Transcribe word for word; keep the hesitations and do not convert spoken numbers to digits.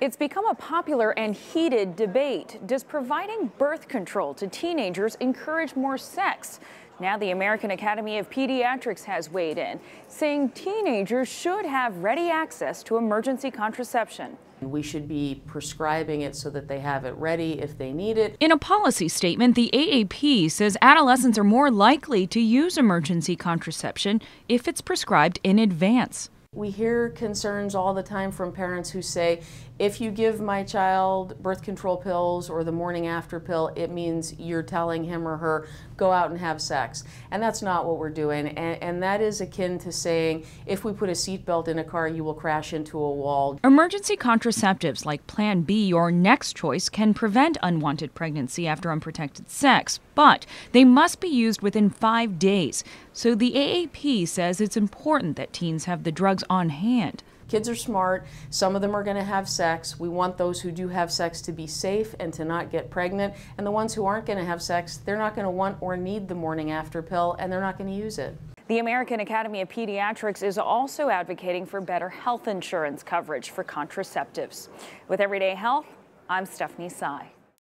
It's become a popular and heated debate. Does providing birth control to teenagers encourage more sex? Now the American Academy of Pediatrics has weighed in, saying teenagers should have ready access to emergency contraception. We should be prescribing it so that they have it ready if they need it. In a policy statement, the A A P says adolescents are more likely to use emergency contraception if it's prescribed in advance. We hear concerns all the time from parents who say, if you give my child birth control pills or the morning after pill, it means you're telling him or her, go out and have sex. And that's not what we're doing. And, and that is akin to saying, if we put a seatbelt in a car, you will crash into a wall. Emergency contraceptives like Plan B or Next Choice can prevent unwanted pregnancy after unprotected sex, but they must be used within five days. So the A A P says it's important that teens have the drugs on hand. Kids are smart. Some of them are going to have sex. We want those who do have sex to be safe and to not get pregnant. And the ones who aren't going to have sex, they're not going to want or need the morning after pill, and they're not going to use it. The American Academy of Pediatrics is also advocating for better health insurance coverage for contraceptives. With Everyday Health, I'm Stephanie Sy.